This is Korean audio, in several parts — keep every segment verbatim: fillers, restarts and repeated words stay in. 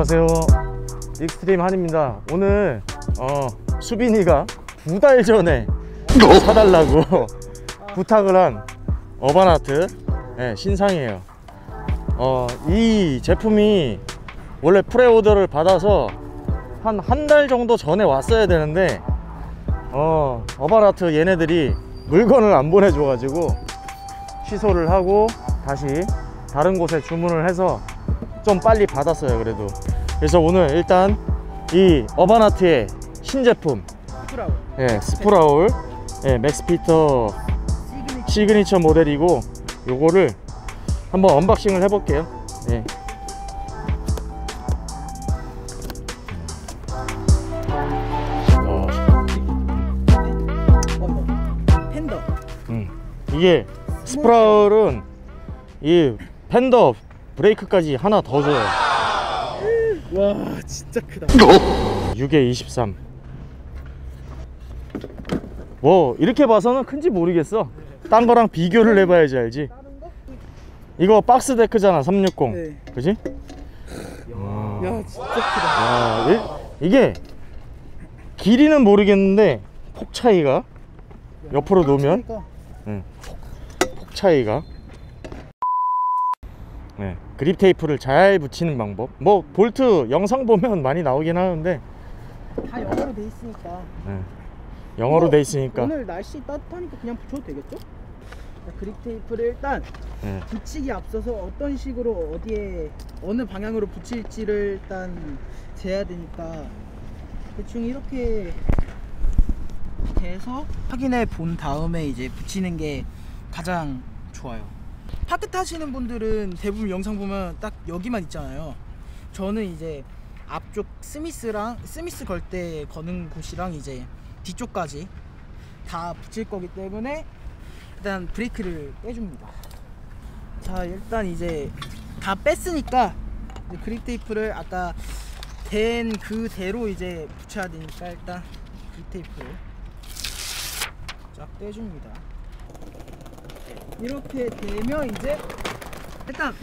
안녕하세요, 익스트림 한입니다. 오늘 어, 수빈이가 두 달 전에 사달라고 부탁을 한 어반아트, 네, 신상이에요. 어, 이 제품이 원래 프레오더를 받아서 한 한 달 정도 전에 왔어야 되는데 어, 어반아트 얘네들이 물건을 안 보내줘 가지고 취소를 하고 다시 다른 곳에 주문을 해서 좀 빨리 받았어요. 그래도 그래서 오늘 일단 이 어반아트의 신제품 스프라울, 예, 스프라울 예, 맥스피터 시그니처. 시그니처 모델이고 요거를 한번 언박싱을 해볼게요. 예. 어. 팬더. 음. 이게 스프라울은 이 팬더 브레이크까지 하나 더 줘요. 와 진짜 크다. 육에 이십삼. 뭐 이렇게 봐서는 큰지 모르겠어. 딴 거랑 비교를 해봐야지 알지. 이거 박스 데크잖아, 삼백육십. 네. 그지? 야, 야 진짜 크다. 야, 이, 이게 길이는 모르겠는데 폭 차이가 옆으로 놓으면 응, 폭 차이가. 네, 그립 테이프를 잘 붙이는 방법. 뭐 볼트 영상 보면 많이 나오긴 하는데 다 영어로 돼 있으니까. 네. 영어로 오늘, 돼 있으니까 오늘 날씨 따뜻하니까 그냥 붙여도 되겠죠? 그립 테이프를 일단 네. 붙이기 앞서서 어떤 식으로 어디에 어느 방향으로 붙일지를 일단 재야 되니까 대충 이렇게 재서 확인해 본 다음에 이제 붙이는 게 가장 좋아요. 파켓 하시는 분들은 대부분 영상 보면 딱 여기만 있잖아요. 저는 이제 앞쪽 스미스랑 스미스 걸 때 거는 곳이랑 이제 뒤쪽까지 다 붙일 거기 때문에 일단 브레이크를 빼줍니다. 자, 일단 이제 다 뺐으니까 이제 그립 테이프를 아까 댄 그대로 이제 붙여야 되니까 일단 그립 테이프를 쫙 떼줍니다. 이렇게 되면 이제 일단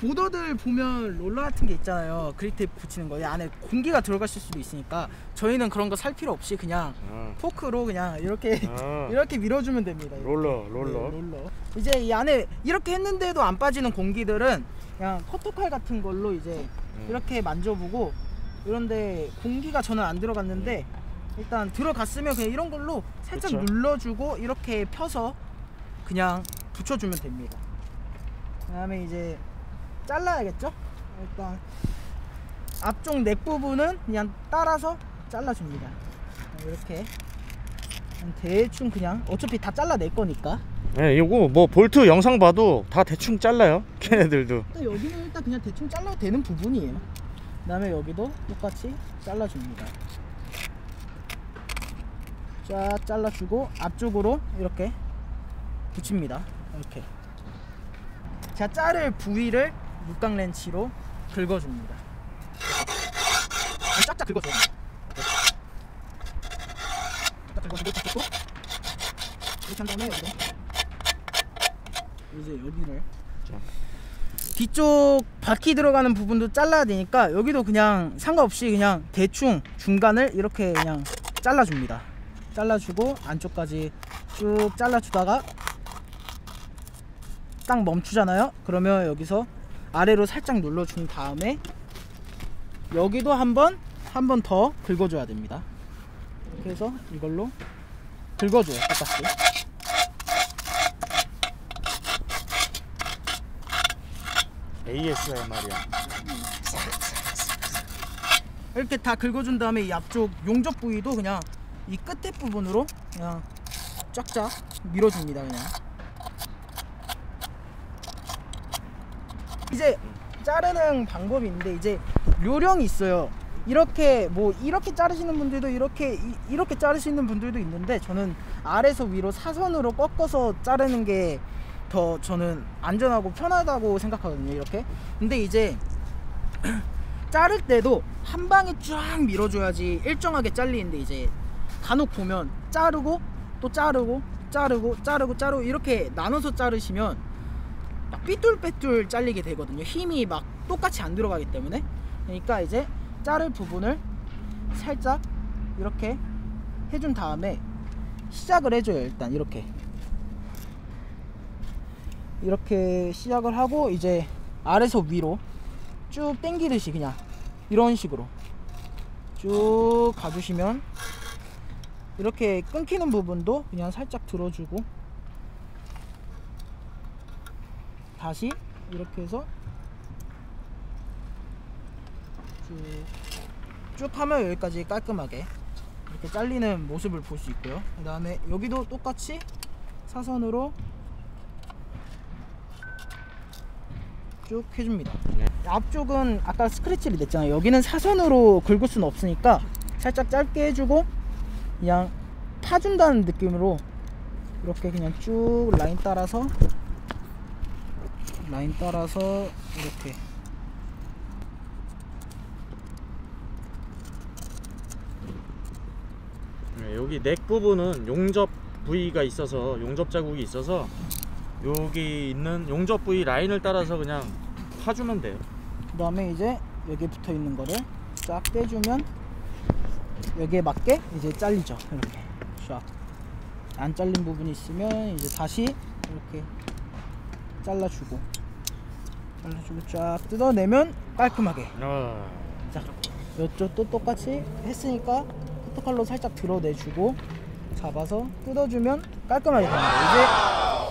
보더들 보면 롤러 같은 게 있잖아요. 그립 테이프 붙이는 거 안에 공기가 들어가실 수도 있으니까 저희는 그런 거 살 필요 없이 그냥 아. 포크로 그냥 이렇게 아. 이렇게 밀어주면 됩니다. 이렇게. 롤러 롤러. 네, 롤러 이제 이 안에 이렇게 했는데도 안 빠지는 공기들은 그냥 커터칼 같은 걸로 이제 음. 이렇게 만져보고 이런데 공기가 저는 안 들어갔는데 일단 들어갔으면 그냥 이런 걸로 살짝 그쵸? 눌러주고 이렇게 펴서 그냥 붙여주면 됩니다. 그 다음에 이제 잘라야겠죠? 일단 앞쪽 넥 부분은 그냥 따라서 잘라줍니다. 이렇게 대충 그냥 어차피 다 잘라낼 거니까. 네, 요거 뭐 볼트 영상 봐도 다 대충 잘라요. 걔네들도. 일단 여기는 일단 그냥 대충 잘라도 되는 부분이에요. 그 다음에 여기도 똑같이 잘라줍니다. 쫙 잘라주고 앞쪽으로 이렇게 붙입니다. 이렇게 제가 자를 부위를 육각 렌치로 긁어줍니다. 쫙쫙 긁어줘요. 쫙 긁어주고 쫙 긁고 이렇게 한 다음에 여기로 이제 여기를 뒤쪽 바퀴 들어가는 부분도 잘라야 되니까 여기도 그냥 상관없이 그냥 대충 중간을 이렇게 그냥 잘라줍니다. 잘라주고 안쪽까지 쭉 잘라주다가 딱 멈추잖아요. 그러면 여기서 아래로 살짝 눌러준 다음에 여기도 한번 한 번 더 긁어줘야 됩니다. 그래서 이걸로 긁어줘요. 똑같이. 에이에스엠알이야. 이렇게 다 긁어준 다음에 이 앞쪽 용접 부위도 그냥 이 끝에 부분으로 그냥 쫙쫙 밀어줍니다. 그냥. 이제 자르는 방법이 있는데 이제 요령이 있어요. 이렇게 뭐 이렇게 자르시는 분들도 이렇게 이, 이렇게 자르시는 분들도 있는데 저는 아래에서 위로 사선으로 꺾어서 자르는 게 더 저는 안전하고 편하다고 생각하거든요. 이렇게. 근데 이제 자를 때도 한 방에 쫙 밀어줘야지 일정하게 잘리는데 이제 간혹 보면 자르고 또 자르고 자르고 자르고 자르고 이렇게 나눠서 자르시면 삐뚤빼뚤 잘리게 되거든요. 힘이 막 똑같이 안 들어가기 때문에 그러니까 이제 자를 부분을 살짝 이렇게 해준 다음에 시작을 해줘요. 일단 이렇게 이렇게 시작을 하고 이제 아래서 위로 쭉 당기듯이 그냥 이런 식으로 쭉 가주시면 이렇게 끊기는 부분도 그냥 살짝 들어주고 다시 이렇게 해서 쭉, 쭉 하면 여기까지 깔끔하게 이렇게 잘리는 모습을 볼 수 있고요. 그 다음에 여기도 똑같이 사선으로 쭉 해줍니다. 앞쪽은 아까 스크래치를 냈잖아요. 여기는 사선으로 긁을 수는 없으니까 살짝 짧게 해주고 그냥 파준다는 느낌으로 이렇게 그냥 쭉 라인 따라서 라인 따라서 이렇게 여기 넥 부분은 용접 부위가 있어서 용접 자국이 있어서 여기 있는 용접 부위 라인을 따라서 그냥 파주면 돼요. 그 다음에 이제 여기 붙어 있는 거를 쫙 떼주면 여기에 맞게 이제 잘리죠. 이렇게 쫙 안 잘린 부분이 있으면 이제 다시 이렇게 잘라주고 잘라주고 쫙 뜯어내면 깔끔하게. 어... 자, 이쪽도 똑같이 했으니까 커터칼로 살짝 들어내주고 잡아서 뜯어주면 깔끔하게 됩니다.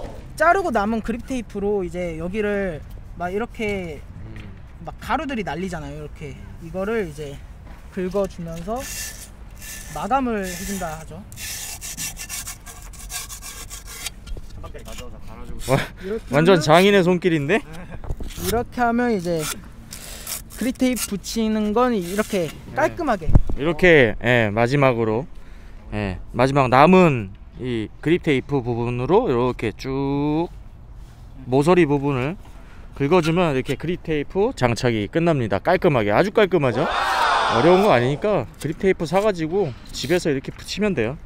이제 자르고 남은 그립 테이프로 이제 여기를 막 이렇게 막 가루들이 날리잖아요. 이렇게 이거를 이제 긁어주면서 마감을 해준다 하죠. 완전 장인의 손길인데? 이렇게 하면 이제 그립 테이프 붙이는 건 이렇게 깔끔하게 이렇게 예, 마지막으로 예, 마지막 남은 이 그립 테이프 부분으로 이렇게 쭉 모서리 부분을 긁어주면 이렇게 그립 테이프 장착이 끝납니다. 깔끔하게 아주 깔끔하죠? 어려운 거 아니니까 그립 테이프 사가지고 집에서 이렇게 붙이면 돼요.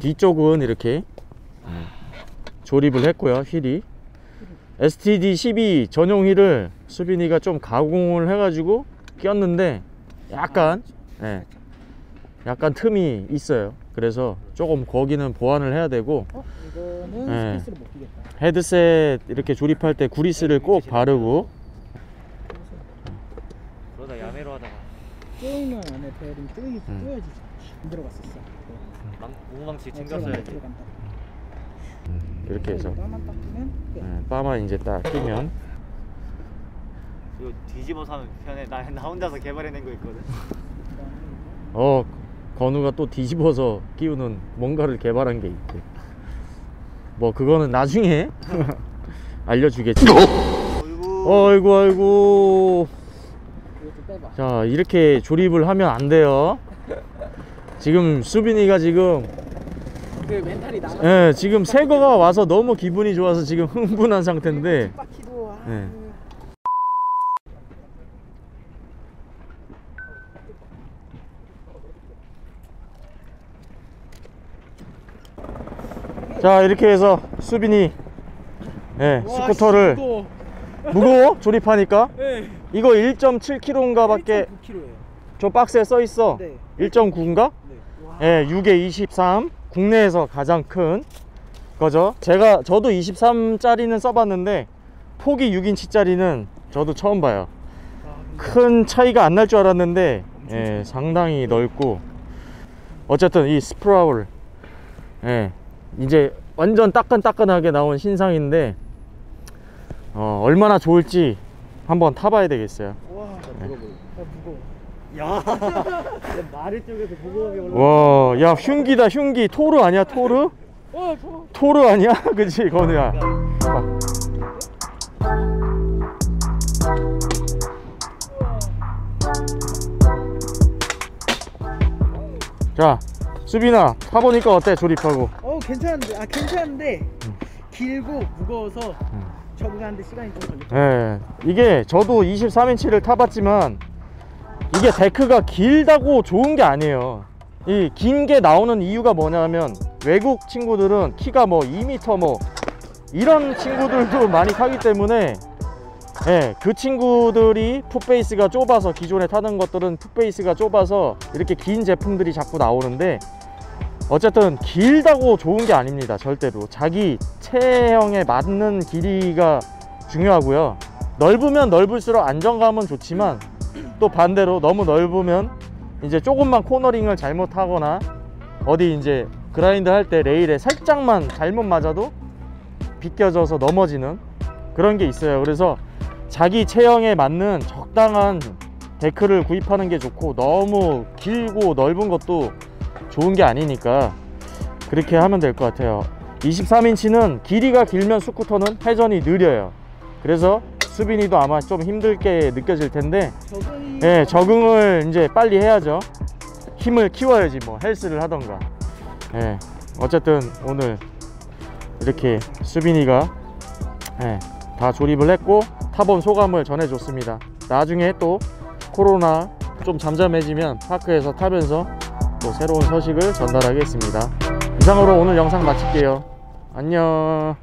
뒤쪽은 이렇게 조립을 했고요. 휠이 에스티디 십이 전용 휠을 수빈이가 좀 가공을 해가지고 꼈는데 약간 네, 약간 틈이 있어요. 그래서 조금 거기는 보완을 해야 되고 어? 이거는 네, 스페이스를 못 끼겠다. 헤드셋 이렇게 조립할 때 구리스를 꼭 바르고 그러다 야매로 하다가 조금만 안에 베어링 떼야지 떼야지 안 들어갔었어. 몽망치 챙겨줘야지. 이렇게 해서 빠만 이제 딱 끼면 이거 뒤집어서 하면 편해. 나, 나 혼자서 개발해낸 거 있거든. 어 건우가 또 뒤집어서 끼우는 뭔가를 개발한 게 있대. 뭐 그거는 나중에 알려주겠지. 어이구 어이구 어이구. 자 이렇게 조립을 하면 안 돼요. 지금 수빈이가 지금 그 멘탈이 나갔어. 예, 지금 새거가 와서 너무 기분이 좋아서 지금 흥분한 상태인데. 예. 자 이렇게 해서 수빈이 예, 와, 스쿠터를 무거워. 무거워? 조립하니까? 네. 이거 일 점 칠 킬로그램인가 밖에 저 박스에 써있어. 네. 일 점 구인가? 네. 예, 육에 이십삼 국내에서 가장 큰 거죠. 제가 저도 이십삼짜리는 써봤는데 폭이 육 인치짜리는 저도 처음 봐요. 큰 차이가 안 날 줄 알았는데 예, 상당히 넓고 어쨌든 이 스프라울 예, 이제 완전 따끈따끈하게 나온 신상인데 어, 얼마나 좋을지 한번 타봐야 되겠어요. 와, 예. 야, 마리 쪽에서 무거움이 올라와. 야, 흉기다 흉기. 토르 아니야 토르? 어, 토르. 토르 아니야? 그치 건우야. 자, 수빈아 타보니까 어때 조립하고? 어, 괜찮은데, 아 괜찮은데 음. 길고 무거워서 음. 적응하는데 시간이 좀 걸려. 네, 이게 저도 이십삼 인치를 타봤지만. 이게 데크가 길다고 좋은 게 아니에요. 이 긴 게 나오는 이유가 뭐냐면 외국 친구들은 키가 뭐 이 미터 뭐 이런 친구들도 많이 타기 때문에 예, 그 친구들이 풋베이스가 좁아서, 기존에 타던 것들은 풋베이스가 좁아서 이렇게 긴 제품들이 자꾸 나오는데, 어쨌든 길다고 좋은 게 아닙니다. 절대로. 자기 체형에 맞는 길이가 중요하고요. 넓으면 넓을수록 안정감은 좋지만, 또 반대로 너무 넓으면 이제 조금만 코너링을 잘못하거나 어디 이제 그라인드 할 때 레일에 살짝만 잘못 맞아도 비껴져서 넘어지는 그런 게 있어요. 그래서 자기 체형에 맞는 적당한 데크를 구입하는 게 좋고, 너무 길고 넓은 것도 좋은 게 아니니까 그렇게 하면 될 것 같아요. 이십삼 인치는 길이가 길면 스쿠터는 회전이 느려요. 그래서 수빈이도 아마 좀 힘들게 느껴질 텐데, 적응이... 예, 적응을 이제 빨리 해야죠. 힘을 키워야지 뭐 헬스를 하던가. 예, 어쨌든 오늘 이렇게 수빈이가 예, 다 조립을 했고 타본 소감을 전해줬습니다. 나중에 또 코로나 좀 잠잠해지면 파크에서 타면서 또 새로운 소식을 전달하겠습니다. 이상으로 오늘 영상 마칠게요. 안녕.